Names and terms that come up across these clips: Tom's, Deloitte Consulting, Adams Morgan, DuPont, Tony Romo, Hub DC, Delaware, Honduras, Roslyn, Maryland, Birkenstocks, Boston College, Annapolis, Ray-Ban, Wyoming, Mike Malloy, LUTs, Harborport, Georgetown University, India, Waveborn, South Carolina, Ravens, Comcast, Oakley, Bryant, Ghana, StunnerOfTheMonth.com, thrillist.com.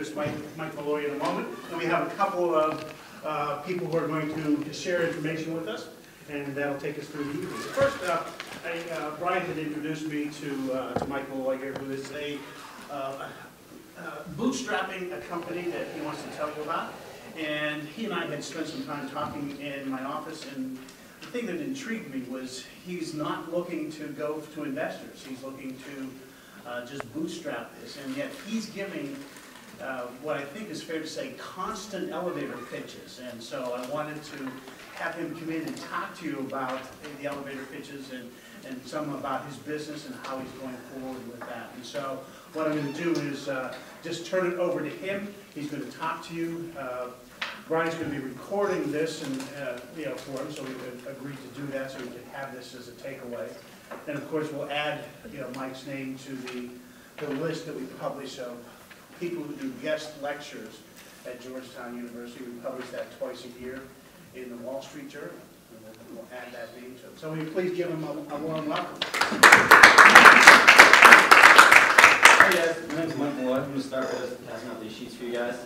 introduce Mike Malloy in a moment. And we have a couple of people who are going to share information with us, and that'll take us through the evening. First up, Bryant had introduced me to Mike Malloy here, who is a bootstrapping a company that he wants to tell you about. And he and I had spent some time talking in my office, and the thing that intrigued me was he's not looking to go to investors. He's looking to just bootstrap this, and yet he's giving what I think is fair to say constant elevator pitches. And so I wanted to have him come in and talk to you about the elevator pitches and some about his business and how he's going forward with that. And so what I'm going to do is just turn it over to him. He's going to talk to you. Brian's going to be recording this and for him, so we agreed to do that so we could have this as a takeaway. And of course, we'll add Mike's name to the list that we publish of people who do guest lectures at Georgetown University. We publish that twice a year in the Wall Street Journal. And we'll add that name to it. So will you please give him a warm welcome? Hey guys, my name is Mike Malloy. I'm going to start with passing out these sheets for you guys.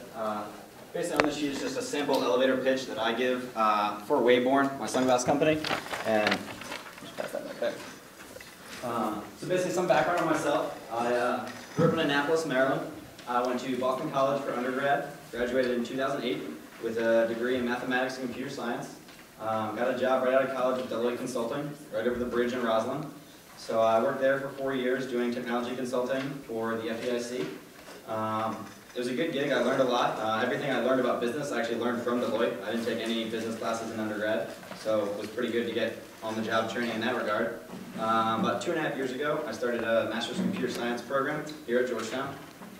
Basically on this sheet is just a sample elevator pitch that I give for Waveborn, my sunglass company. And just pass that back there. So basically some background on myself. I grew up in Annapolis, Maryland. I went to Boston College for undergrad. Graduated in 2008 with a degree in mathematics and computer science. Got a job right out of college at Deloitte Consulting, right over the bridge in Roslyn. So I worked there for 4 years doing technology consulting for the FDIC. It was a good gig. I learned a lot. Everything I learned about business I actually learned from Deloitte. I didn't take any business classes in undergrad, so it was pretty good to get on-the-job training in that regard. About 2.5 years ago, I started a master's in computer science program here at Georgetown.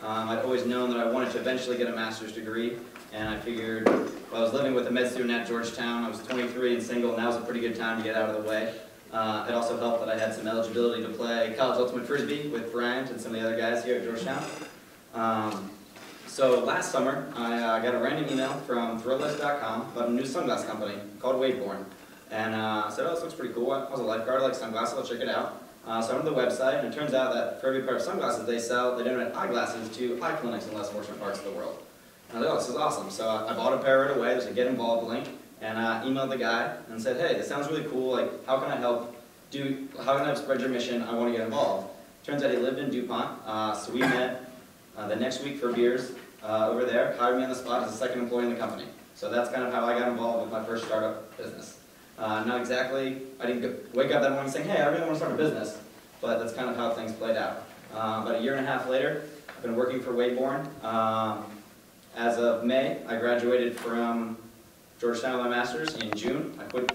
I'd always known that I wanted to eventually get a master's degree, and I figured I was living with a med student at Georgetown. I was 23 and single, and that was a pretty good time to get out of the way. It also helped that I had some eligibility to play college ultimate frisbee with Bryant and some of the other guys here at Georgetown. So last summer, I got a random email from thrillist.com about a new sunglass company called Waveborn. And I said, oh, this looks pretty cool. I was a lifeguard, I like sunglasses, I'll check it out. So I went to the website, and it turns out that for every pair of sunglasses they sell, they donate eyeglasses to eye clinics in less fortunate parts of the world. And I thought, oh, this is awesome. So I bought a pair right away. There's a get involved link. And I emailed the guy and said, hey, this sounds really cool, like, how can I help spread your mission, I want to get involved. Turns out he lived in DuPont, so we met the next week for beers over there, hired me on the spot as the second employee in the company. So that's kind of how I got involved with my first startup business. Not exactly, I didn't wake up that morning saying, hey, I really want to start a business, but that's kind of how things played out. About 1.5 years later, I've been working for Waveborn. As of May, I graduated from Georgetown with my master's in June. I quit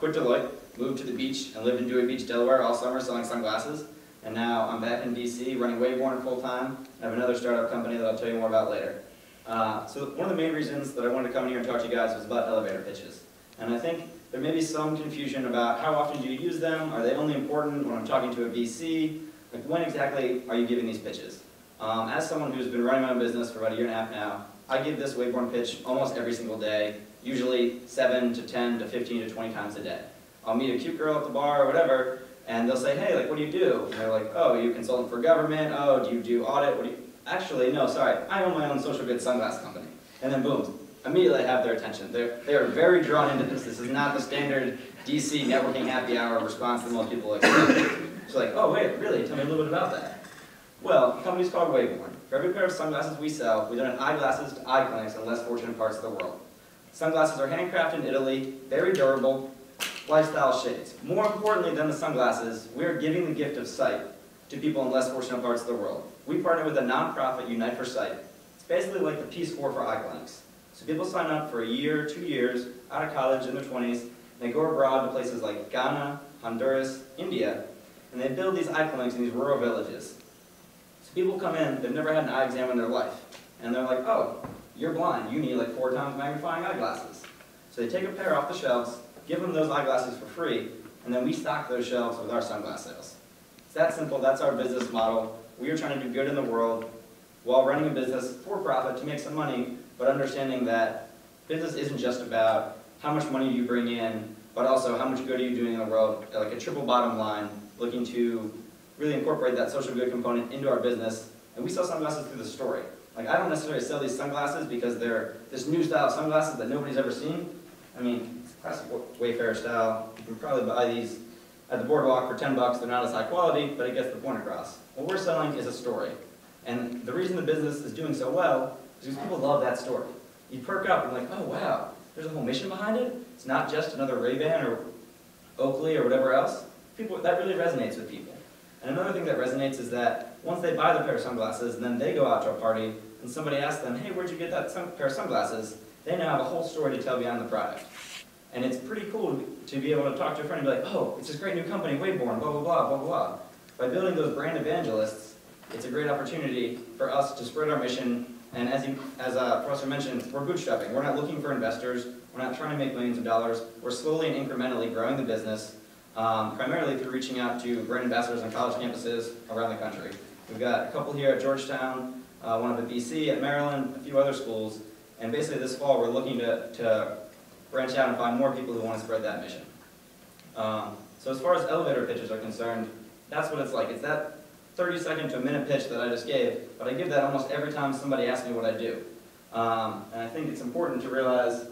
Deloitte, moved to the beach, and lived in Dewey Beach, Delaware all summer selling sunglasses. And now I'm back in DC running Waveborn full-time. I have another startup company that I'll tell you more about later. So one of the main reasons that I wanted to come here and talk to you guys was about elevator pitches. And I think there may be some confusion about how often do you use them? Are they only important when I'm talking to a VC? Like, when exactly are you giving these pitches? As someone who's been running my own business for about 1.5 years now, I give this Waveborn pitch almost every single day, usually 7 to 10 to 15 to 20 times a day. I'll meet a cute girl at the bar or whatever, and they'll say, hey, like, what do you do? And they're like, oh, are you a consultant for government? Oh, do you do audit? What do you... Actually, no, sorry, I own my own social good sunglass company. And then boom, immediately I have their attention. They are very drawn into this. This is not the standard DC networking happy hour response that most people expect. It's like, oh, wait, really? Tell me a little bit about that. Well, the company's called Waveborn. For every pair of sunglasses we sell, we donate eyeglasses to eye clinics in less fortunate parts of the world. Sunglasses are handcrafted in Italy, very durable, lifestyle shades. More importantly than the sunglasses, we are giving the gift of sight to people in less fortunate parts of the world. We partner with a nonprofit, Unite for Sight. It's basically like the Peace Corps for eye clinics. So people sign up for a year, 2 years, out of college, in their 20s, and they go abroad to places like Ghana, Honduras, India, and they build these eye clinics in these rural villages. So people come in, they've never had an eye exam in their life, and they're like, oh, you're blind, you need like 4 times magnifying eyeglasses. So they take a pair off the shelves, give them those eyeglasses for free, and then we stock those shelves with our sunglass sales. It's that simple, that's our business model. We are trying to do good in the world while running a business for profit to make some money, but understanding that business isn't just about how much money you bring in, but also how much good are you doing in the world, like a triple bottom line, looking to really incorporate that social good component into our business. And we sell sunglasses through the story. Like, I don't necessarily sell these sunglasses because they're this new style of sunglasses that nobody's ever seen. I mean, it's classic Wayfarer style. You can probably buy these at the boardwalk for $10. They're not as high quality, but it gets the point across. What we're selling is a story. And the reason the business is doing so well is because people love that story. You perk up and like, oh wow, there's a whole mission behind it. It's not just another Ray-Ban or Oakley or whatever else. People, that really resonates with people. And another thing that resonates is that once they buy the pair of sunglasses, and then they go out to a party, and somebody asks them, hey, where'd you get that pair of sunglasses? They now have a whole story to tell beyond the product. And it's pretty cool to be able to talk to a friend and be like, oh, it's this great new company, Waveborn, blah, blah, blah, blah, blah. By building those brand evangelists, it's a great opportunity for us to spread our mission. And as Professor mentioned, we're bootstrapping. We're not looking for investors. We're not trying to make millions of dollars. We're slowly and incrementally growing the business, primarily through reaching out to brand ambassadors on college campuses around the country. We've got a couple here at Georgetown, one up at DC, at Maryland, a few other schools. And basically this fall, we're looking to branch out and find more people who want to spread that mission. So as far as elevator pitches are concerned, that's what it's like. It's that 30-second to a minute pitch that I just gave, but I give that almost every time somebody asks me what I do. And I think it's important to realize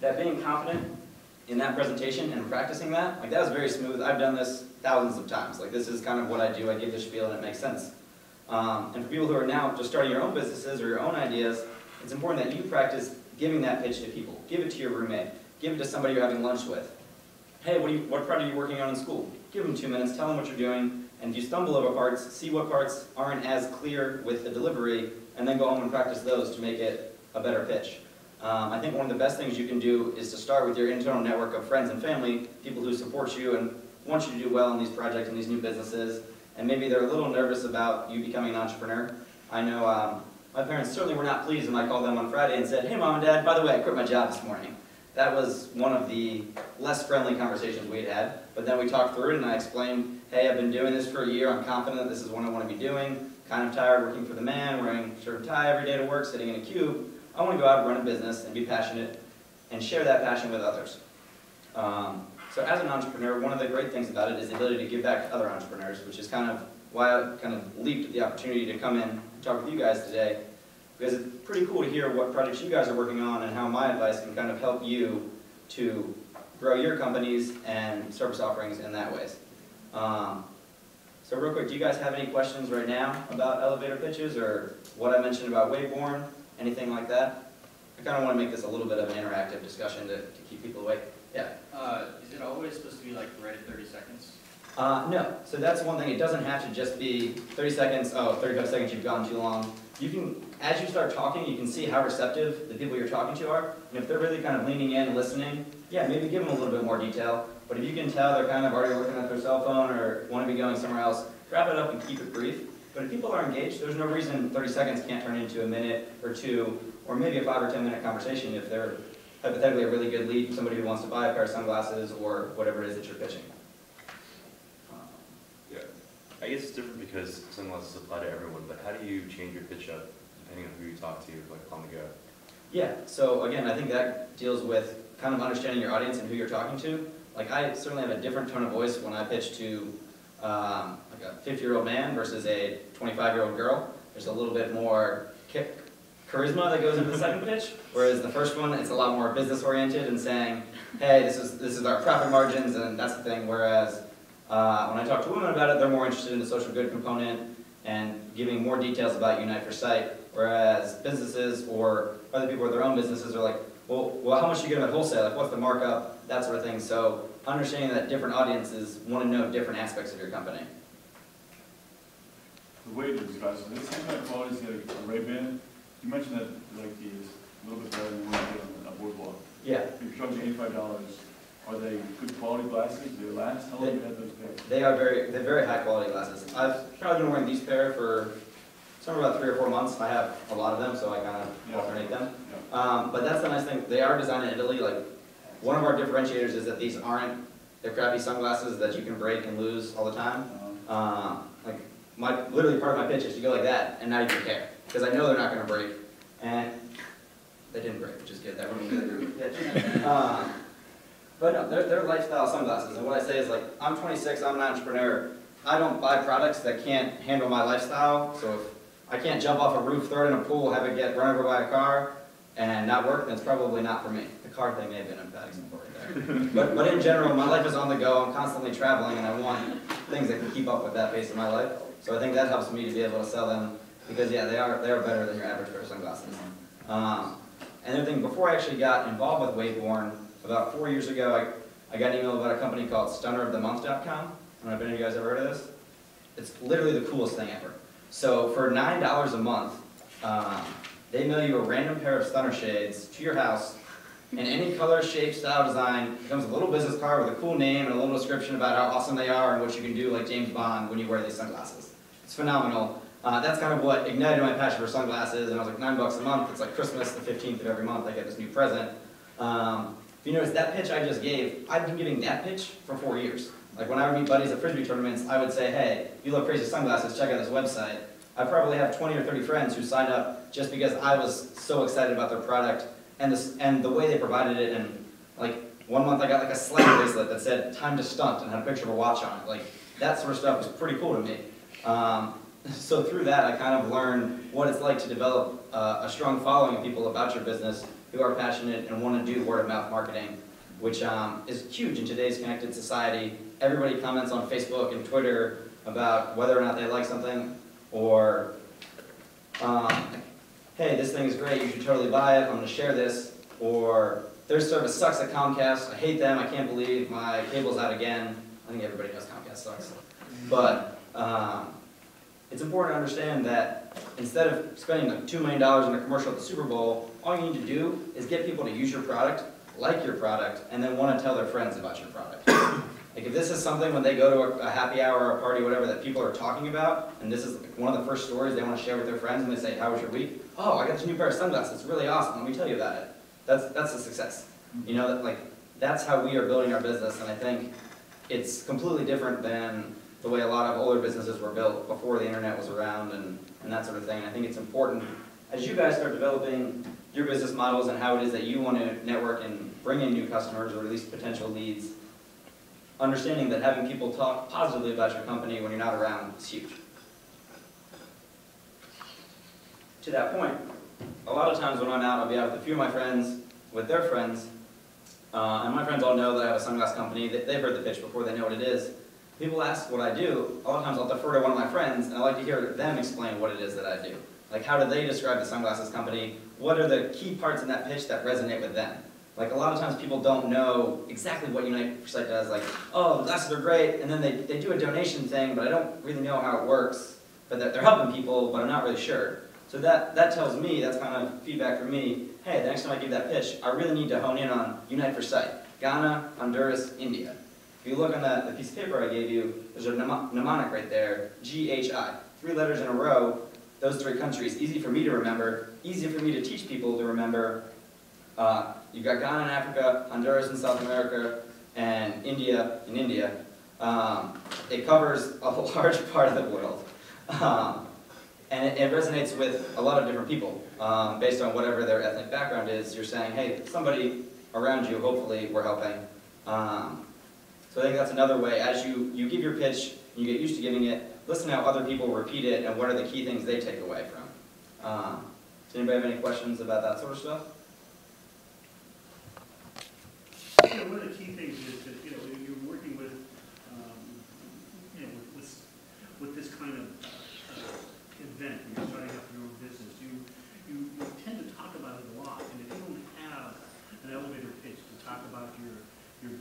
that being confident in that presentation and practicing that, like that was very smooth. I've done this thousands of times. Like this is kind of what I do. I give this spiel and it makes sense. And for people who are now just starting your own businesses or your own ideas, it's important that you practice giving that pitch to people. Give it to your roommate. Give it to somebody you're having lunch with. Hey, what project are you working on in school? Give them 2 minutes, tell them what you're doing, and if you stumble over parts, see what parts aren't as clear with the delivery, and then go home and practice those to make it a better pitch. I think one of the best things you can do is to start with your internal network of friends and family, people who support you and want you to do well in these projects and these new businesses, and maybe they're a little nervous about you becoming an entrepreneur. I know my parents certainly were not pleased when I called them on Friday and said, hey Mom and Dad, by the way, I quit my job this morning. That was one of the less friendly conversations we'd had, but then we talked through it and I explained, hey, I've been doing this for a year, I'm confident this is what I want to be doing, kind of tired working for the man, wearing a shirt and tie every day to work, sitting in a cube. I want to go out and run a business and be passionate and share that passion with others. So as an entrepreneur, one of the great things about it is the ability to give back to other entrepreneurs, which is kind of why I kind of leaped at the opportunity to come in and talk with you guys today. Because it's pretty cool to hear what projects you guys are working on and how my advice can kind of help you to grow your companies and service offerings in that ways. So real quick, do you guys have any questions right now about elevator pitches or what I mentioned about Waveborn, anything like that? I kind of want to make this a little bit of an interactive discussion to keep people awake. Yeah? Is it always supposed to be like right at 30 seconds? No. So that's one thing. It doesn't have to just be 30 seconds, oh, 35 seconds, you've gone too long. You can, as you start talking, you can see how receptive the people you're talking to are. And if they're really kind of leaning in and listening, yeah, maybe give them a little bit more detail. But if you can tell they're kind of already looking at their cell phone or want to be going somewhere else, wrap it up and keep it brief. But if people are engaged, there's no reason 30 seconds can't turn into a minute or two, or maybe a 5- or 10-minute conversation if they're hypothetically a really good lead, somebody who wants to buy a pair of sunglasses or whatever it is that you're pitching. I guess it's different because sunglasses apply to everyone, but how do you change your pitch up depending on who you talk to, like on the go? Yeah, so again, I think that deals with kind of understanding your audience and who you're talking to. Like I certainly have a different tone of voice when I pitch to like a 50-year-old man versus a 25-year-old girl. There's a little bit more charisma that goes into the second pitch, whereas the first one, it's a lot more business-oriented and saying, hey, this is our profit margins, and that's the thing, whereas when I talk to women about it, they're more interested in the social good component and giving more details about Unite for Sight, whereas businesses or other people with their own businesses are like, well, how much do you get at wholesale? Like, what's the markup? That sort of thing. So understanding that different audiences want to know different aspects of your company. The way to describe it, it's the same kind of quality as the Ray-Ban. You mentioned that like the a little bit better than what you get on a boardwalk. Yeah. You're charging $85. Are they good quality glasses? Do they last? How long have you had those pairs? They're very high quality glasses. I've probably been wearing these pair for somewhere about 3 or 4 months. I have a lot of them, so I kind of alternate them. Yeah. But that's the nice thing. They are designed in Italy. Like one of our differentiators is that these aren't the crappy sunglasses that you can break and lose all the time. Like literally part of my pitch is to go like that, and now you don't care because I know they're not going to break, and they didn't break, which is good. That wouldn't be the group pitch. But no, they're lifestyle sunglasses, and what I say is like, I'm 26, I'm an entrepreneur, I don't buy products that can't handle my lifestyle. So if I can't jump off a roof, throw it in a pool, have it get run over by a car, and not work, then it's probably not for me. The car thing may have been a bad example right there. But in general, my life is on the go. I'm constantly traveling, and I want things that can keep up with that pace of my life. So I think that helps me to be able to sell them because, yeah, they are better than your average pair of sunglasses. Another thing, before I actually got involved with Waveborn, about 4 years ago, I got an email about a company called StunnerOfTheMonth.com. I don't know if any of you guys ever heard of this. It's literally the coolest thing ever. So for $9 a month, they mail you a random pair of stunner shades to your house in any color, shape, style, design. It comes with a little business card with a cool name and a little description about how awesome they are and what you can do like James Bond when you wear these sunglasses. It's phenomenal. That's kind of what ignited my passion for sunglasses, and I was like, $9 a month, it's like Christmas, the 15th of every month, I get this new present. If you notice that pitch I just gave, I've been giving that pitch for 4 years. Like when I would meet buddies at Frisbee tournaments, I would say, hey, you love crazy sunglasses, check out this website. I probably have 20 or 30 friends who signed up just because I was so excited about their product and the way they provided it. And like 1 month I got like a slide bracelet that said time to stunt and had a picture of a watch on it. Like that sort of stuff was pretty cool to me. So through that I kind of learned what it's like to develop a strong following of people about your business who are passionate and want to do word of mouth marketing, which is huge in today's connected society. Everybody comments on Facebook and Twitter about whether or not they like something, or, hey, this thing is great, you should totally buy it, I'm going to share this, or their service sucks at Comcast, I hate them, I can't believe my cable's out again. I think everybody knows Comcast sucks. But it's important to understand that instead of spending like $2 million on a commercial at the Super Bowl, all you need to do is get people to use your product, like your product, and then want to tell their friends about your product. Like if this is something when they go to a happy hour or a party or whatever that people are talking about, and this is one of the first stories they want to share with their friends, and they say, how was your week? Oh, I got this new pair of sunglasses. It's really awesome. Let me tell you about it. That's a success. You know, that's how we are building our business, and I think it's completely different than the way a lot of older businesses were built before the internet was around and that sort of thing. And I think it's important as you guys start developing your business models and how it is that you want to network and bring in new customers or at least potential leads, understanding that having people talk positively about your company when you're not around is huge. To that point, a lot of times when I'm out, I'll be out with a few of my friends, with their friends, and my friends all know that I have a sunglass company. They've heard the pitch before, they know what it is. People ask what I do. A lot of times I'll defer to one of my friends, and I like to hear them explain what it is that I do. Like, how do they describe the sunglasses company? What are the key parts in that pitch that resonate with them? Like, a lot of times people don't know exactly what Unite for Sight does. Like, oh, the glasses are great, and then they do a donation thing, but I don't really know how it works. But they're helping people, but I'm not really sure. So that tells me, that's kind of feedback for me, hey, the next time I give that pitch, I really need to hone in on Unite for Sight, Ghana, Honduras, India. If you look on the piece of paper I gave you, there's a mnemonic right there, GHI, 3 letters in a row, those 3 countries, easy for me to remember, easy for me to teach people to remember. You've got Ghana in Africa, Honduras in South America, and India in India. It covers a large part of the world. And it resonates with a lot of different people. Based on whatever their ethnic background is, you're saying, hey, somebody around you, hopefully, we're helping. So I think that's another way. As you give your pitch, you get used to giving it, listen how other people repeat it, and what are the key things they take away from. Does anybody have any questions about that sort of stuff? You know, one of the key things is that, you know, you're working with, you know, with this kind of event, when you're starting up your own business, you tend to talk about it a lot, and if you don't have an elevator pitch to talk about your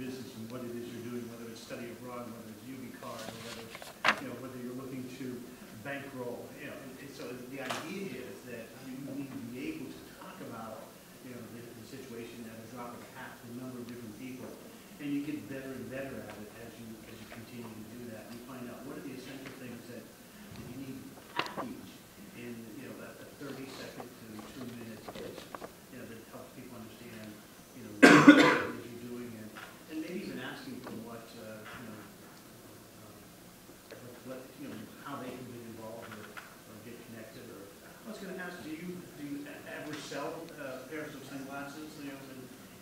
business and what it is you're doing, whether it's study abroad, whether it's UV card, or whether, you know, whether you're looking to bankroll, you know, and so the idea is that you need to be able to talk about, you know, the situation that is out of half a number of different people, and you get better and better at it as you continue to do that. You find out what are the essential things that you need to package in, you know, a 30-second to 2-minute pitch, you know, that helps people understand, you know, what you're doing, and maybe even asking for what, you know, what, you know, how they can get involved or get connected. Or I was going to ask, do you ever sell pairs of sunglasses? You know,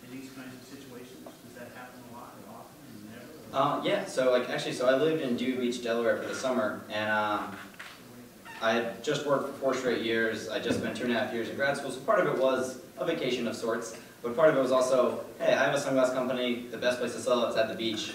in these kinds of situations, does that happen a lot, or often, or never? Or Yeah, so like actually, so I lived in Dewey Beach, Delaware for the summer, and I had just worked for 4 straight years. I'd just spent 2.5 years in grad school, so part of it was a vacation of sorts, but part of it was also, hey, I have a sunglass company, the best place to sell it's at the beach.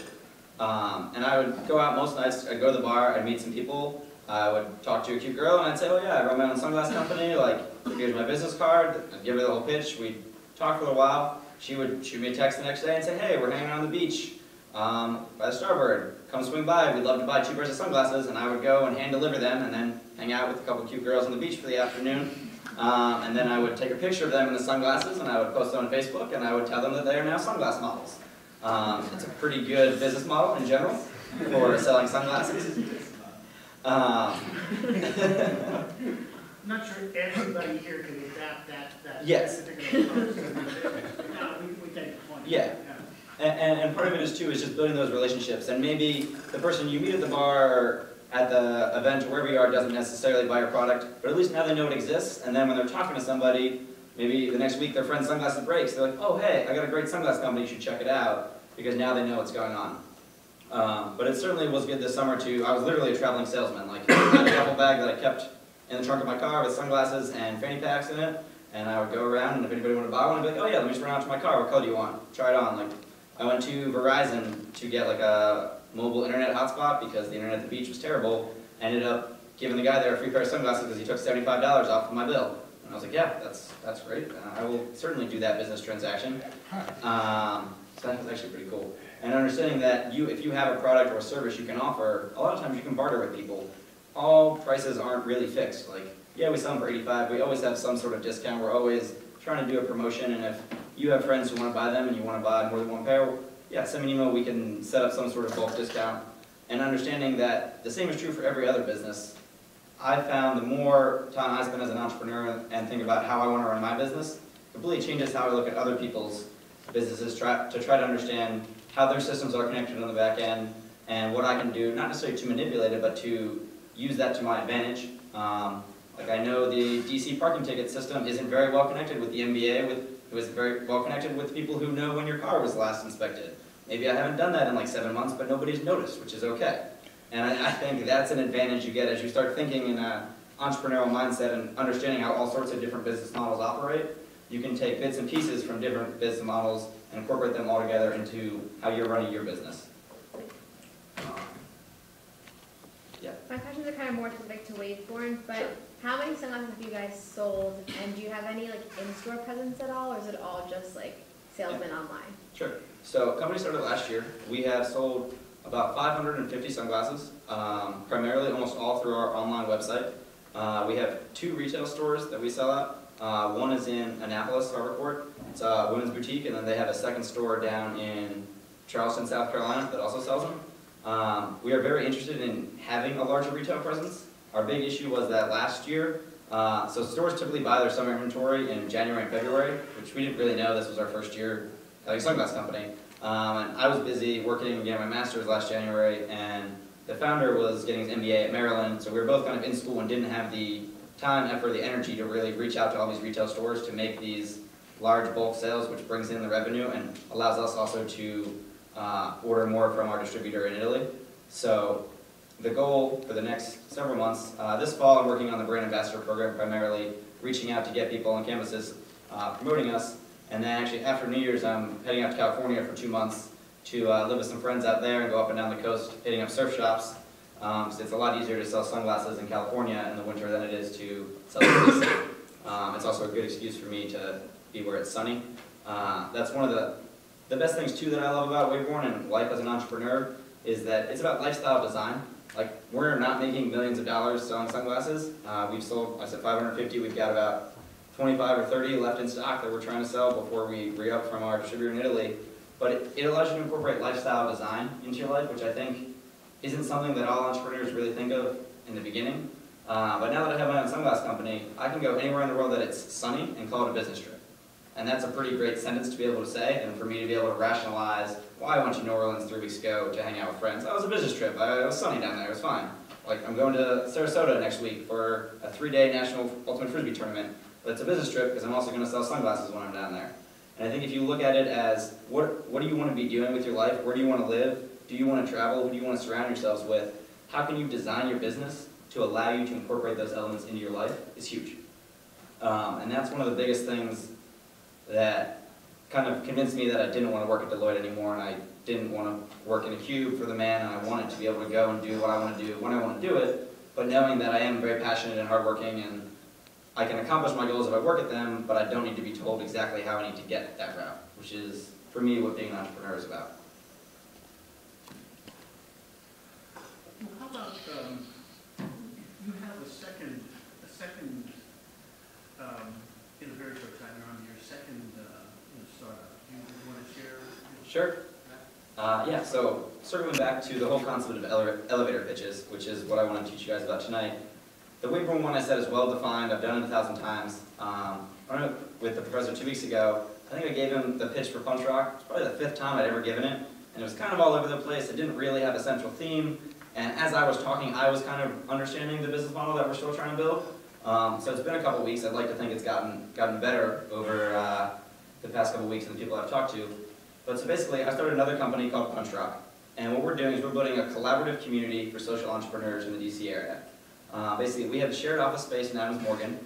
And I would go out most nights, I'd go to the bar, I'd meet some people, I would talk to a cute girl, and I'd say, oh yeah, I run my own sunglass company, like, here's my business card, I'd give her the whole pitch, we'd talk for a while, she would shoot me a text the next day and say, hey, we're hanging out on the beach, by the Starbird, come swing by, we'd love to buy 2 pairs of sunglasses, and I would go and hand deliver them, and then hang out with a couple cute girls on the beach for the afternoon, and then I would take a picture of them in the sunglasses, and I would post it on Facebook, and I would tell them that they are now sunglass models. It's a pretty good business model in general for selling sunglasses. I'm not sure everybody here can adapt that yes. Particular approach. No, we take the point. Yeah. And part of it is too is just building those relationships, and maybe the person you meet at the bar or at the event or wherever you are doesn't necessarily buy your product, but at least now they know it exists, and then when they're talking to somebody, maybe the next week their friend's sunglasses breaks, they're like, oh hey, I got a great sunglass company, you should check it out, because now they know what's going on. But it certainly was good this summer too. I was literally a traveling salesman, like I had a duffel bag that I kept in the trunk of my car with sunglasses and fanny packs in it, and I would go around, and if anybody wanted to buy one, I'd be like, oh yeah, let me just run out to my car, what color do you want? Try it on. Like, I went to Verizon to get like a mobile internet hotspot because the internet at the beach was terrible. I ended up giving the guy there a free pair of sunglasses because he took $75 off of my bill. And I was like, yeah, that's great. I will certainly do that business transaction. So that was actually pretty cool. And understanding that if you have a product or a service you can offer, a lot of times you can barter with people. All prices aren't really fixed. Like, yeah, we sell them for $85. We always have some sort of discount. We're always trying to do a promotion. And if you have friends who want to buy them and you want to buy more than 1 pair, yeah, send me an email, we can set up some sort of bulk discount. And understanding that the same is true for every other business. I found the more time I spend as an entrepreneur and think about how I want to run my business, completely changes how I look at other people's businesses to try to understand how their systems are connected on the back end and what I can do, not necessarily to manipulate it, but to use that to my advantage. Like I know the DC parking ticket system isn't very well connected with the MBA, it was very well connected with people who know when your car was last inspected. Maybe I haven't done that in like 7 months, but nobody's noticed, which is okay. And I think that's an advantage you get as you start thinking in an entrepreneurial mindset and understanding how all sorts of different business models operate. You can take bits and pieces from different business models and incorporate them all together into how you're running your business. Yeah. My questions are kind of more specific to Waveborn, but sure. How many sunglasses have you guys sold, and do you have any like in-store presence at all, or is it all just like salesmen online? Sure. So company started last year. We have sold about 550 sunglasses, primarily almost all through our online website. We have 2 retail stores that we sell at. One is in Annapolis, Harborport. It's a women's boutique, and then they have a second store down in Charleston, South Carolina that also sells them. We are very interested in having a larger retail presence. Our big issue was that last year, so stores typically buy their summer inventory in January and February, which we didn't really know. This was our first year having a sunglass company. And I was busy working, getting my master's last January, and the founder was getting his MBA at Maryland, so we were both kind of in school and didn't have the time, effort, the energy to really reach out to all these retail stores to make these large bulk sales, which brings in the revenue and allows us also to order more from our distributor in Italy. So the goal for the next several months, this fall I'm working on the brand ambassador program, primarily reaching out to get people on campuses promoting us, and then actually after New Year's I'm heading out to California for 2 months to live with some friends out there and go up and down the coast hitting up surf shops. So it's a lot easier to sell sunglasses in California in the winter than it is to sell in DC. It's also a good excuse for me to be where it's sunny. That's one of the best things too that I love about Waveborn and life as an entrepreneur is that it's about lifestyle design. Like, we're not making millions of dollars selling sunglasses. We've sold, I said 550, we've got about 25 or 30 left in stock that we're trying to sell before we re-up from our distributor in Italy. But it allows you to incorporate lifestyle design into your life, which I think isn't something that all entrepreneurs really think of in the beginning. But now that I have my own sunglass company, I can go anywhere in the world that it's sunny and call it a business trip. And that's a pretty great sentence to be able to say, and for me to be able to rationalize why I went to New Orleans 3 weeks ago to hang out with friends. That was a business trip. It was sunny down there. It was fine. Like, I'm going to Sarasota next week for a 3-day national ultimate frisbee tournament, but it's a business trip because I'm also going to sell sunglasses when I'm down there. And I think if you look at it as what do you want to be doing with your life, where do you want to live, Do you want to travel? Who do you want to surround yourselves with? How can you design your business to allow you to incorporate those elements into your life is huge. And that's one of the biggest things that kind of convinced me that I didn't want to work at Deloitte anymore, and I didn't want to work in a cube for the man, and I wanted to be able to go and do what I want to do when I want to do it, but knowing that I am very passionate and hardworking and I can accomplish my goals if I work at them, but I don't need to be told exactly how I need to get that route, which is, for me, what being an entrepreneur is about. Well, how about, you have a second, in a very short time, you're on your second startup. Do you want to share? Sure. Yeah, so circling back to the whole concept of elevator pitches, which is what I want to teach you guys about tonight. The Waveborn one I said is well-defined. I've done it 1,000 times. I went with the professor 2 weeks ago. I think I gave him the pitch for Punch Rock. It's probably the 5th time I'd ever given it. And it was kind of all over the place. It didn't really have a central theme. And as I was talking, I was kind of understanding the business model that we're still trying to build. So it's been a couple weeks. I'd like to think it's gotten better over the past couple weeks and the people I've talked to. But so basically, I started another company called Punch Rock. And what we're doing is we're building a collaborative community for social entrepreneurs in the DC area. Basically, we have a shared office space in Adams Morgan.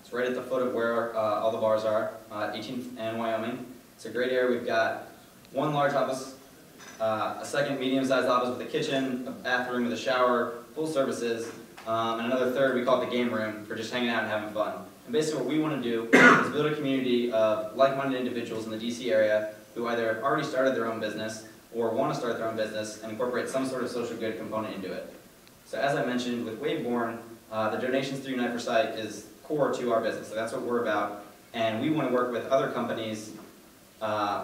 It's right at the foot of where all the bars are, 18th and Wyoming. It's a great area. We've got one large office, a second medium-sized office with a kitchen, a bathroom with a shower, full services, and another third we call it the game room for just hanging out and having fun. And basically what we want to do is build a community of like-minded individuals in the DC area who either have already started their own business or want to start their own business and incorporate some sort of social good component into it. So as I mentioned, with Waveborn, the donations through Unite for Sight is core to our business, so that's what we're about. And we want to work with other companies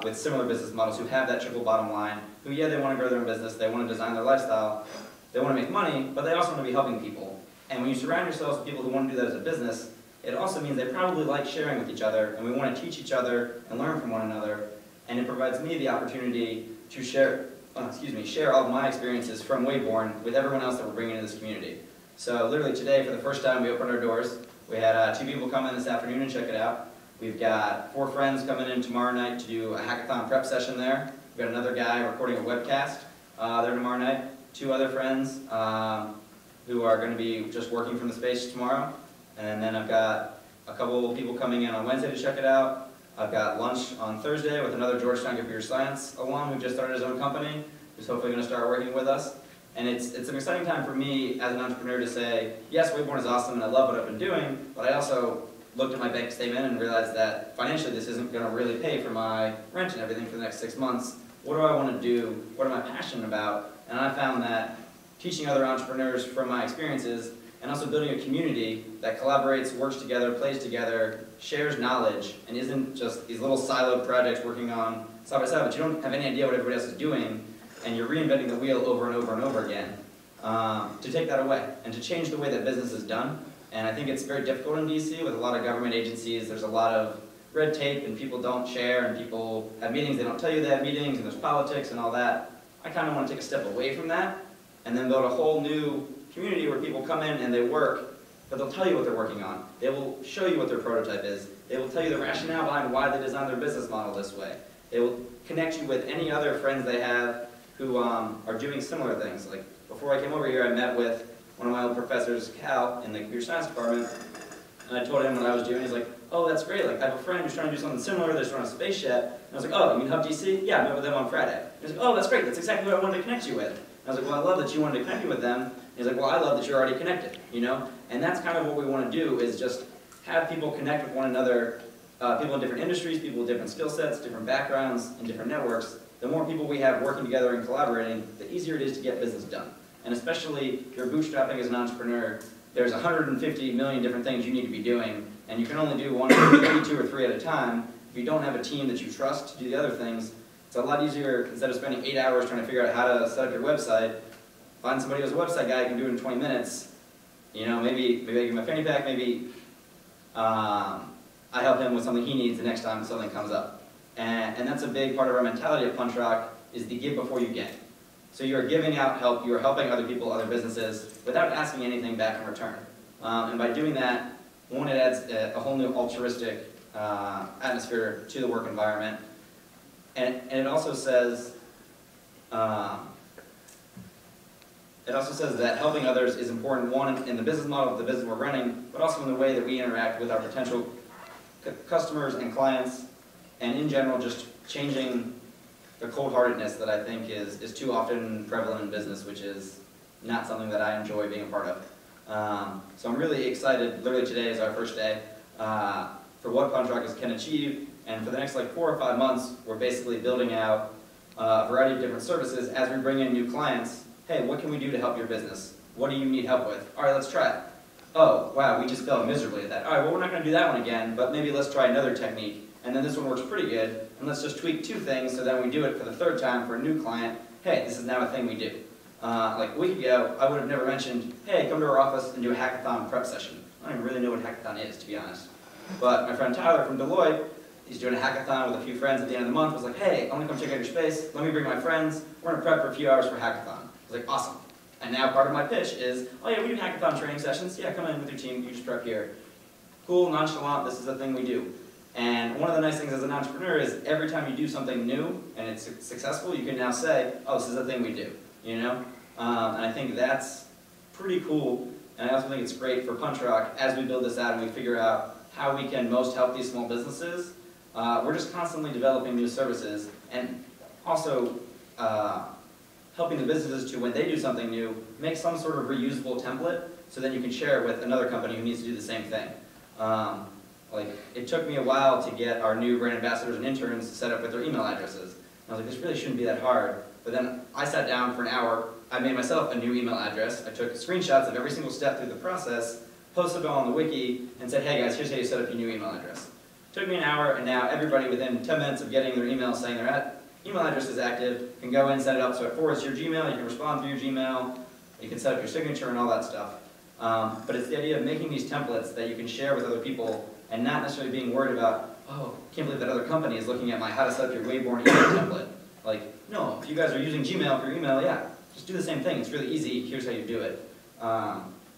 with similar business models who have that triple bottom line, who, yeah, they want to grow their own business, they want to design their lifestyle, they want to make money, but they also want to be helping people. And when you surround yourselves with people who want to do that as a business, it also means they probably like sharing with each other, and we want to teach each other and learn from one another, and it provides me the opportunity to share all of my experiences from Waveborn with everyone else that we're bringing into this community. So literally today, for the first time, we opened our doors. We had 2 people come in this afternoon and check it out. We've got 4 friends coming in tomorrow night to do a hackathon prep session there. We've got another guy recording a webcast there tomorrow night. 2 other friends who are going to be just working from the space tomorrow. And then I've got a couple of people coming in on Wednesday to check it out. I've got lunch on Thursday with another Georgetown Computer Science alum who just started his own company, who's hopefully going to start working with us. And it's an exciting time for me as an entrepreneur to say, yes, Waveborn is awesome and I love what I've been doing, but I also looked at my bank statement and realized that financially this isn't going to really pay for my rent and everything for the next 6 months. What do I want to do? What am I passionate about? And I found that teaching other entrepreneurs from my experiences and also building a community that collaborates, works together, plays together, shares knowledge, and isn't just these little siloed projects working on side by side, but you don't have any idea what everybody else is doing, and you're reinventing the wheel over and over and over again, to take that away and to change the way that business is done. And I think it's very difficult in DC with a lot of government agencies. There's a lot of red tape, and people don't share, and people have meetings, they don't tell you they have meetings, and there's politics and all that. I kind of want to take a step away from that and then build a whole new community where people come in and they work, but they'll tell you what they're working on. They will show you what their prototype is. They will tell you the rationale behind why they designed their business model this way. They will connect you with any other friends they have who are doing similar things. Like before I came over here, I met with one of my old professors, Cal, in the computer science department, and I told him what I was doing. He's like, oh, that's great. Like, I have a friend who's trying to do something similar. They're throwing a space jet. And I was like, oh, you mean Hub DC? Yeah, I met with them on Friday. He's like, oh, that's great. That's exactly what I wanted to connect you with. And I was like, well, I love that you wanted to connect me with them. And he's like, well, I love that you're already connected, you know? And that's kind of what we want to do, is just have people connect with one another, people in different industries, people with different skill sets, different backgrounds, and different networks. The more people we have working together and collaborating, the easier it is to get business done. And especially if you're bootstrapping as an entrepreneur, there's 150 million different things you need to be doing, and you can only do one or maybe 2 or 3 at a time. If you don't have a team that you trust to do the other things, it's a lot easier, instead of spending 8 hours trying to figure out how to set up your website, find somebody who's a website guy who can do it in 20 minutes. You know, maybe I give him a fanny pack, maybe I help him with something he needs the next time something comes up. And that's a big part of our mentality at Punch Rock, is the give before you get. So you're giving out help, you're helping other people, other businesses, without asking anything back in return. And by doing that, one, it adds a whole new altruistic atmosphere to the work environment. And it also says It also says that helping others is important, one, in the business model of the business we're running, but also in the way that we interact with our potential customers and clients, and in general just changing the cold-heartedness that I think is too often prevalent in business, which is not something that I enjoy being a part of. So I'm really excited, literally today is our first day, for what Punch Rock can achieve, and for the next like 4 or 5 months, we're basically building out a variety of different services as we bring in new clients. Hey, what can we do to help your business? What do you need help with? All right, let's try it. Oh, wow, we just fell miserably at that. All right, well, we're not going to do that one again, but maybe let's try another technique. And then this one works pretty good, and let's just tweak 2 things so then we do it for the 3rd time for a new client. Hey, this is now a thing we do. Like a week ago, I would have never mentioned, hey, come to our office and do a hackathon prep session. I don't even really know what hackathon is, to be honest. But my friend Tyler from Deloitte, he's doing a hackathon with a few friends at the end of the month, was like, hey, I'm going to come check out your space. Let me bring my friends. We're going to prep for a few hours for hackathon. I was like, awesome. And now part of my pitch is, oh yeah, we do hackathon training sessions. Yeah, come in with your team. You just prep here. Cool, nonchalant, this is the thing we do. And one of the nice things as an entrepreneur is every time you do something new and it's successful, you can now say, oh, this is the thing we do, you know? And I think that's pretty cool. And I also think it's great for Punch Rock as we build this out and we figure out how we can most help these small businesses. We're just constantly developing new services and also helping the businesses to, when they do something new, make some sort of reusable template so then you can share it with another company who needs to do the same thing. Like, it took me a while to get our new brand ambassadors and interns set up with their email addresses. And I was like, this really shouldn't be that hard. But then I sat down for an hour, I made myself a new email address, I took screenshots of every single step through the process, posted it all on the wiki, and said, hey guys, here's how you set up your new email address. It took me an hour, and now everybody within 10 minutes of getting their email saying their email address is active can go in, set it up so it forwards your Gmail, you can respond through your Gmail, you can set up your signature and all that stuff. But it's the idea of making these templates that you can share with other people and not necessarily being worried about, oh, I can't believe that other company is looking at my how to set up your Waveborn email template. Like, no, if you guys are using Gmail for your email, yeah, just do the same thing. It's really easy. Here's how you do it.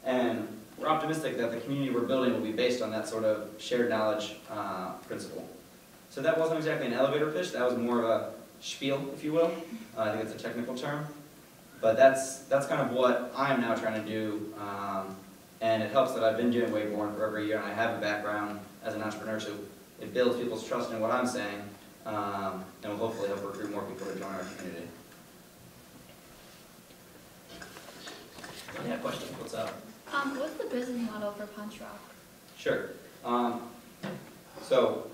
And we're optimistic that the community we're building will be based on that sort of shared knowledge principle. So that wasn't exactly an elevator pitch. That was more of a spiel, if you will. I think that's a technical term. But that's kind of what I'm now trying to do. And it helps that I've been doing Waveborn for over a year and I have a background as an entrepreneur, so it builds people's trust in what I'm saying, and will hopefully help recruit more people to join our community. Yeah, question, what's up? What's the business model for Punch Rock? Sure. So,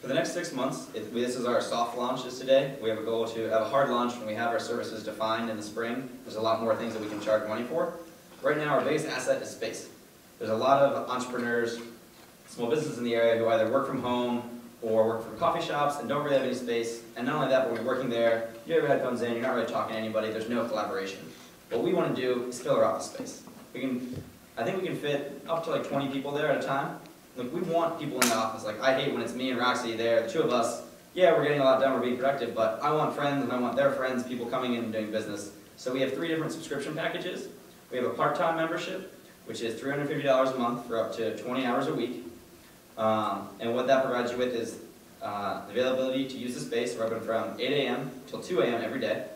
for the next 6 months, this is our soft launch is today. We have a goal to have a hard launch when we have our services defined in the spring. There's a lot more things that we can charge money for. Right now, our biggest asset is space. There's a lot of entrepreneurs, small businesses in the area who either work from home or work from coffee shops and don't really have any space. And not only that, but when you're working there, you have your headphones in, you're not really talking to anybody, there's no collaboration. What we want to do is fill our office space. I think we can fit up to like 20 people there at a time. Like, we want people in the office. Like, I hate when it's me and Roxy there, the two of us. Yeah, we're getting a lot done, we're being productive, but I want friends and I want their friends, people coming in and doing business. So we have 3 different subscription packages. We have a part-time membership, which is $350 a month for up to 20 hours a week. And what that provides you with is the availability to use the space. We're open from 8 a.m. till 2 a.m. every day.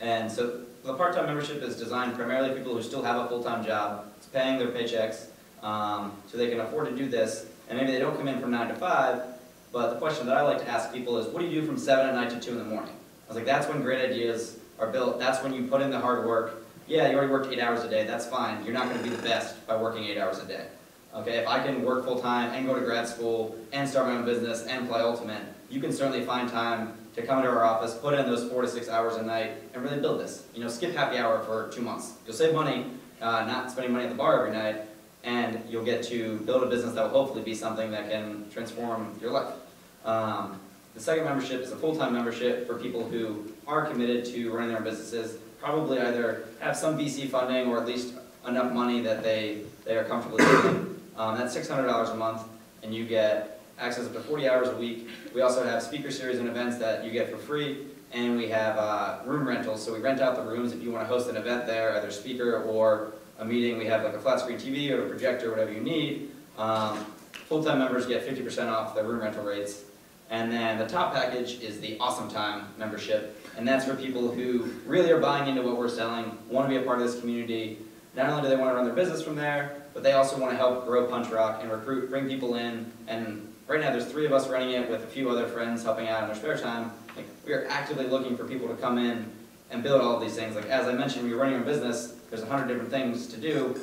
And so the part-time membership is designed primarily for people who still have a full-time job. It's paying their paychecks, so they can afford to do this. And maybe they don't come in from 9 to 5, but the question that I like to ask people is, what do you do from 7 at night to 2 in the morning? I was like, that's when great ideas are built. That's when you put in the hard work. Yeah, you already worked 8 hours a day. That's fine. You're not going to be the best by working 8 hours a day. Okay, if I can work full-time and go to grad school and start my own business and play Ultimate, you can certainly find time to come into our office, put in those 4 to 6 hours a night, and really build this. You know, skip happy hour for 2 months. You'll save money, not spending money at the bar every night, and you'll get to build a business that will hopefully be something that can transform your life. The second membership is a full-time membership for people who are committed to running their own businesses, probably either have some VC funding or at least enough money that they are comfortable doing. That's $600 a month, and you get access up to 40 hours a week. We also have speaker series and events that you get for free, and we have room rentals, so we rent out the rooms if you want to host an event there, either speaker or a meeting. We have like a flat screen TV or a projector, whatever you need. Full-time members get 50% off their room rental rates. And then the top package is the Awesome Time membership, and that's for people who really are buying into what we're selling, want to be a part of this community. Not only do they want to run their business from there, but they also want to help grow Punch Rock and recruit, bring people in. And right now there's 3 of us running it with a few other friends helping out in their spare time. Like, we are actively looking for people to come in and build all of these things. Like, as I mentioned, when you're running your business, there's 100 different things to do.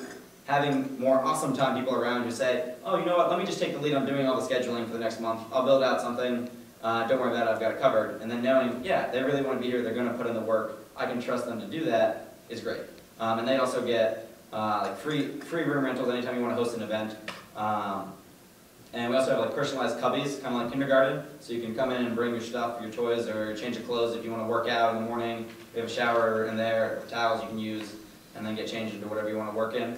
Having more Awesome Time people around who say, oh, you know what, let me just take the lead on doing all the scheduling for the next month. I'll build out something. Don't worry about it, I've got it covered. And then knowing, yeah, they really want to be here, they're going to put in the work, I can trust them to do that, is great. And they also get like free room rentals anytime you want to host an event. And we also have like personalized cubbies, kind of like kindergarten. So you can come in and bring your stuff, your toys, or your change of clothes if you want to work out in the morning. We have a shower in there, towels you can use, and then get changed into whatever you want to work in.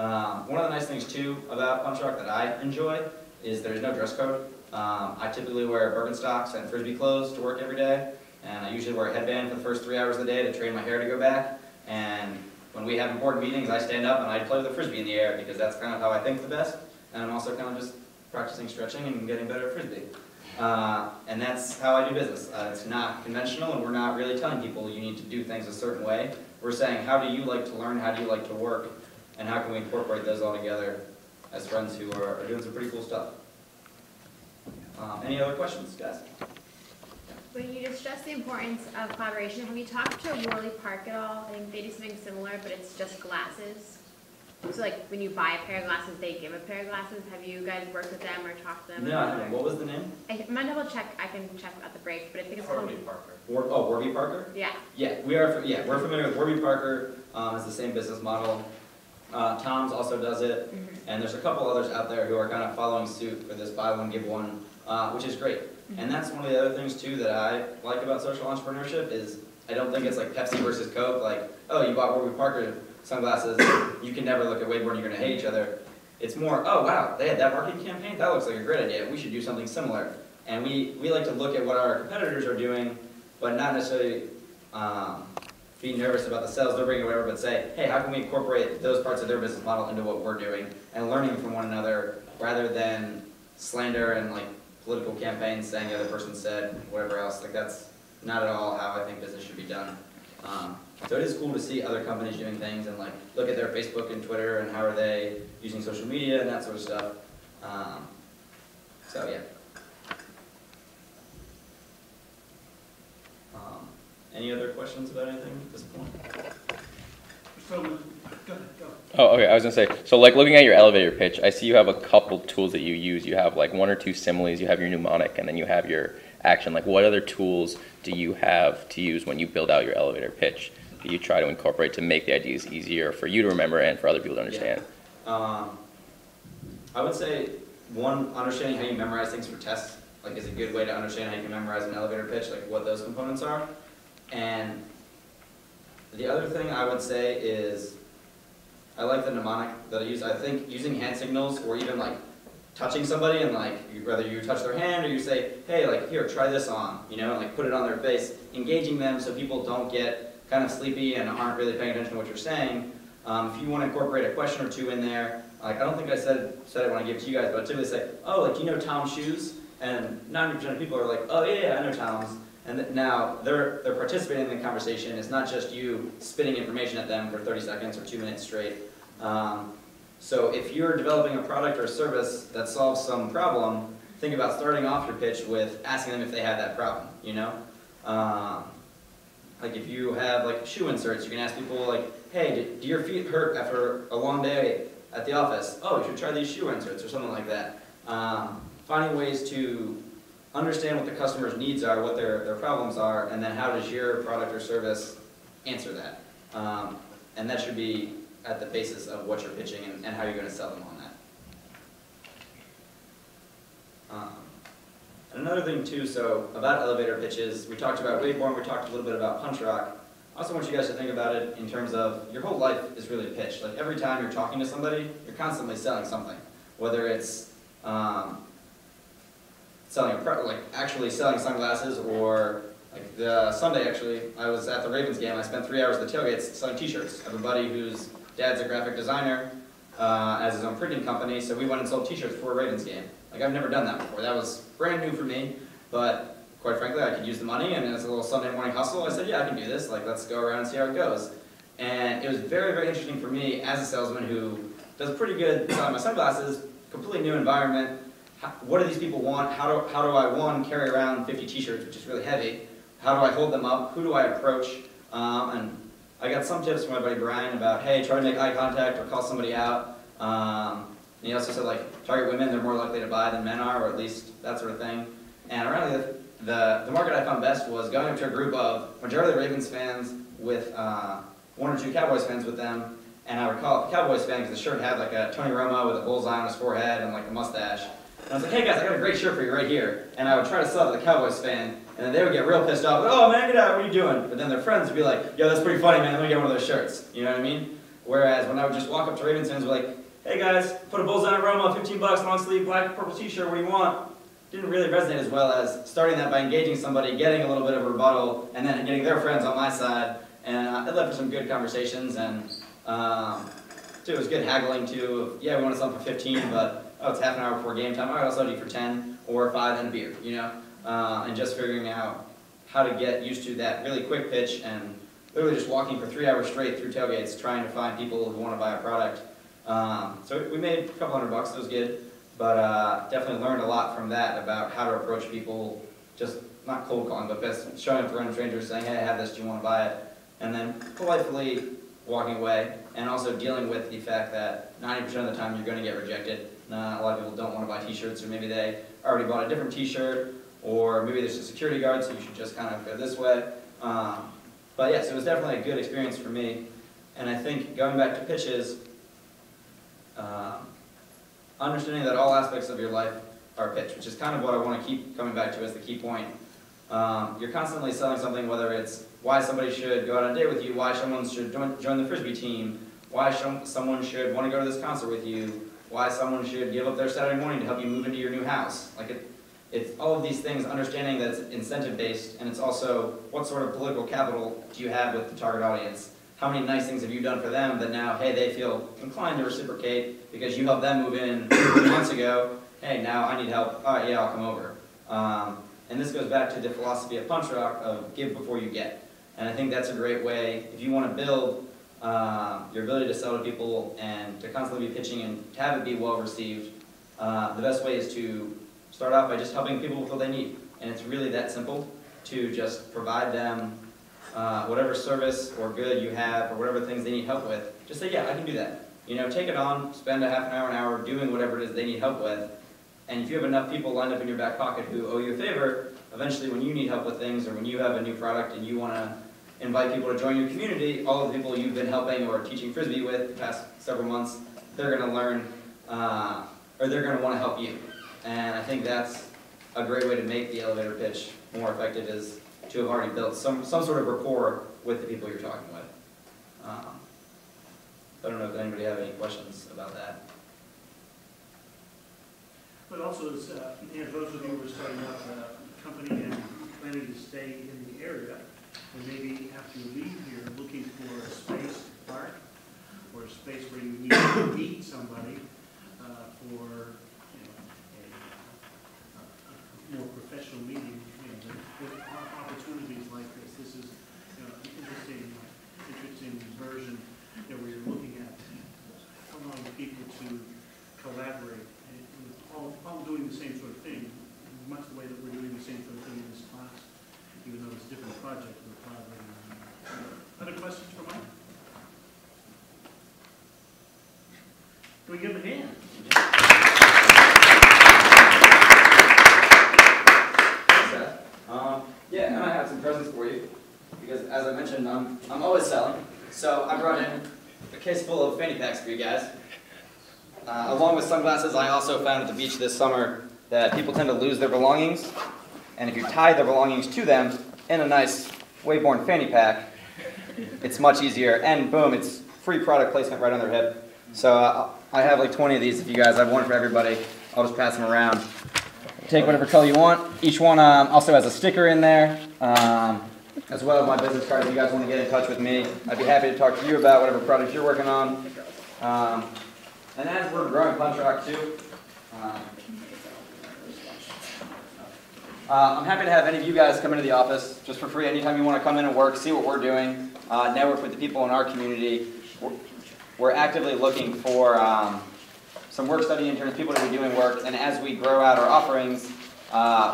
One of the nice things too about Punch Rock that I enjoy is there's no dress code. I typically wear Birkenstocks and Frisbee clothes to work every day, and I usually wear a headband for the first 3 hours of the day to train my hair to go back. And when we have important meetings, I stand up and I play with a Frisbee in the air because that's kind of how I think the best. And I'm also kind of just practicing stretching and getting better at Frisbee. And that's how I do business. It's not conventional, and we're not really telling people you need to do things a certain way. We're saying, how do you like to learn? How do you like to work? And how can we incorporate those all together as friends who are doing some pretty cool stuff? Any other questions, guys? When you stress the importance of collaboration, have you talked to Warby Parker at all? I think they do something similar, but it's just glasses. So like when you buy a pair of glasses, they give a pair of glasses. Have you guys worked with them or talked to them? No, I don't know. What was the name? I'm gonna double check. I can check at the break, but I think it's Warby Parker. Warby Parker? Yeah. Yeah, we're familiar with Warby Parker. It's the same business model. Tom's also does it, and there's a couple others out there who are kind of following suit for this buy one, give one, which is great. And that's one of the other things too that I like about social entrepreneurship is I don't think it's like Pepsi versus Coke, like, oh, you bought Warby Parker sunglasses, you can never look at Waveborn, you're going to hate each other. It's more, oh wow, they had that marketing campaign, that looks like a great idea, we should do something similar. And we like to look at what our competitors are doing, but not necessarily be nervous about the sales they're bringing or whatever, but say, hey, how can we incorporate those parts of their business model into what we're doing and learning from one another rather than slander and like political campaigns saying the other person said whatever else. Like, that's not at all how I think business should be done. So it is cool to see other companies doing things and like look at their Facebook and Twitter and how are they using social media and that sort of stuff. So yeah. Any other questions about anything at this point? So, go ahead, go. Oh, okay, I was going to say, so like looking at your elevator pitch, I see you have a couple tools that you use. You have like 1 or 2 similes, you have your mnemonic, and then you have your action. Like, what other tools do you have to use when you build out your elevator pitch that you try to incorporate to make the ideas easier for you to remember and for other people to understand? Yeah. I would say, one, understanding how you memorize things for tests, like, is a good way to understand how you can memorize an elevator pitch, like what those components are. And the other thing I would say is, I like the mnemonic that I use. I think using hand signals or even like touching somebody and like, whether you touch their hand or you say, hey, like, here, try this on, you know, and like put it on their face, engaging them so people don't get kind of sleepy and aren't really paying attention to what you're saying. If you want to incorporate a question or two in there, like, I don't think I said it when I gave it to you guys, but I typically say, oh, like, you know Tom's shoes? And 90% of people are like, oh yeah, I know Tom's. And now they're participating in the conversation. It's not just you spitting information at them for 30 seconds or 2 minutes straight. So if you're developing a product or a service that solves some problem, think about starting off your pitch with asking them if they have that problem, you know? Like if you have like shoe inserts, you can ask people like, hey, do your feet hurt after a long day at the office? Oh, you should try these shoe inserts or something like that. Finding ways to understand what the customer's needs are, what their problems are, and then how does your product or service answer that? And that should be at the basis of what you're pitching and how you're going to sell them on that. And another thing too, so about elevator pitches, we talked about Waveborn, we talked a little bit about Punch Rock. I also want you guys to think about it in terms of your whole life is really a pitch. Like every time you're talking to somebody, you're constantly selling something, whether it's actually selling sunglasses, or like the Sunday actually, I was at the Ravens game, I spent 3 hours at the tailgates selling t-shirts. I have a buddy whose dad's a graphic designer, has his own printing company, so we went and sold t-shirts for a Ravens game. Like I've never done that before, that was brand new for me, But quite frankly, I could use the money, and it was a little Sunday morning hustle. I said, yeah, I can do this. Like, let's go around and see how it goes. And it was very, very interesting for me as a salesman who does pretty good selling my sunglasses, completely new environment. What do these people want? How do I, one, carry around 50 t-shirts, which is really heavy? How do I hold them up? Who do I approach? And I got some tips from my buddy Bryant about, hey, try to make eye contact or call somebody out. And he also said, like, target women. They're more likely to buy than men are, or at least that sort of thing. And around the market I found best was going up to a group of majority Ravens fans with one or two Cowboys fans with them. And I would call it the Cowboys fan because the shirt had like a Tony Romo with a bullseye on his forehead and like a mustache. And I was like, hey guys, I got a great shirt for you right here. And I would try to sell it to the Cowboys fan, and then they would get real pissed off, like, oh man, get out, what are you doing? But then their friends would be like, yo, that's pretty funny, man, let me get one of those shirts. You know what I mean? Whereas when I would just walk up to Ravens fans and be like, hey guys, put a bullseye on Romo, $15, long sleeve, black, purple t-shirt, what do you want? Didn't really resonate as well as starting that by engaging somebody, getting a little bit of rebuttal, and then getting their friends on my side. And it led to some good conversations, and it was good haggling too. Yeah, we want to sell for 15, but oh, it's half an hour before game time. All right, I'll sell you for 10 or 5 and a beer, you know? And just figuring out how to get used to that really quick pitch and literally just walking for 3 hours straight through tailgates trying to find people who want to buy a product. So we made a couple $100. It was good. But definitely learned a lot from that about how to approach people, just not cold calling, but just showing up to random strangers saying, hey, I have this, do you want to buy it? And then politely walking away, and also dealing with the fact that 90% of the time you're going to get rejected. A lot of people don't want to buy t-shirts, or maybe they already bought a different t-shirt, or maybe there's a security guard, so you should just kind of go this way. But yes, it was definitely a good experience for me. And I think going back to pitches, understanding that all aspects of your life are pitched, which is kind of what I want to keep coming back to as the key point. You're constantly selling something, whether it's why somebody should go out on a date with you, why someone should join the Frisbee team, why someone should want to go to this concert with you, why someone should give up their Saturday morning to help you move into your new house. Like it's all of these things, understanding that it's incentive-based, and it's also what sort of political capital do you have with the target audience? How many nice things have you done for them that now, hey, they feel inclined to reciprocate because you helped them move in 2 months ago. Hey, now I need help. All right, yeah, I'll come over. And this goes back to the philosophy of Punch Rock of give before you get. And I think that's a great way, if you want to build your ability to sell to people and to constantly be pitching and to have it be well received, the best way is to start off by just helping people with what they need. And it's really that simple to just provide them whatever service or good you have or whatever things they need help with, just say, yeah, I can do that. You know, take it on, spend a half an hour doing whatever it is they need help with, and if you have enough people lined up in your back pocket who owe you a favor, eventually when you need help with things or when you have a new product and you want to invite people to join your community, all of the people you've been helping or teaching Frisbee with the past several months, they're going to learn, or they're going to want to help you. And I think that's a great way to make the elevator pitch more effective is to have already built some sort of rapport with the people you're talking with. I don't know if anybody have any questions about that. But also, as those of you who are starting up a company and planning to stay in the area, and maybe after you leave here looking for a space to park, or a space where you need to meet somebody for a more professional meeting, with opportunities like this. This is an interesting version where you're looking at allowing people to collaborate, and all doing the same sort of thing, much the way that we're doing the same sort of thing in this class, even though it's a different project we're collaborating on. Other questions for Mike? Can we give him a hand? Yeah, and I have some presents for you, because as I mentioned, I'm always selling. So I brought in a case full of fanny packs for you guys. Along with sunglasses, I also found at the beach this summer that people tend to lose their belongings. And if you tie their belongings to them in a nice Waveborn fanny pack, it's much easier. And boom, it's free product placement right on their hip. So I have like 20 of these if you guys. I have one for everybody. I'll just pass them around. Take whatever color you want. Each one also has a sticker in there, as well as my business card. If you guys want to get in touch with me, I'd be happy to talk to you about whatever products you're working on. And as we're growing Punch Rock too, I'm happy to have any of you guys come into the office just for free. Anytime you want to come in and work, see what we're doing, network with the people in our community. We're actively looking for some work study interns, people to be doing work, and as we grow out our offerings,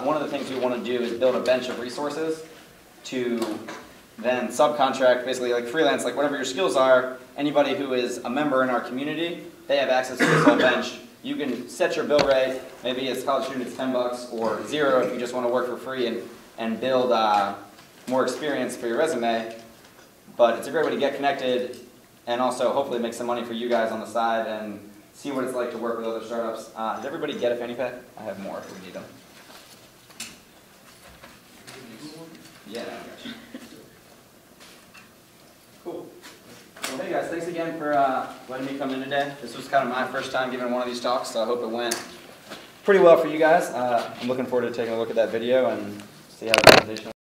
one of the things we want to do is build a bench of resources to then subcontract, basically like freelance, like whatever your skills are, anybody who is a member in our community, they have access to this whole bench. You can set your bill rate, maybe as a college student it's $10 or zero if you just want to work for free and build more experience for your resume. But it's a great way to get connected and also hopefully make some money for you guys on the side and see what it's like to work with other startups. Does everybody get a fanny pack? I have more if we need them. Yeah. Cool. Well, hey guys, thanks again for letting me come in today. This was kind of my first time giving one of these talks, so I hope it went pretty well for you guys. I'm looking forward to taking a look at that video and see how the presentation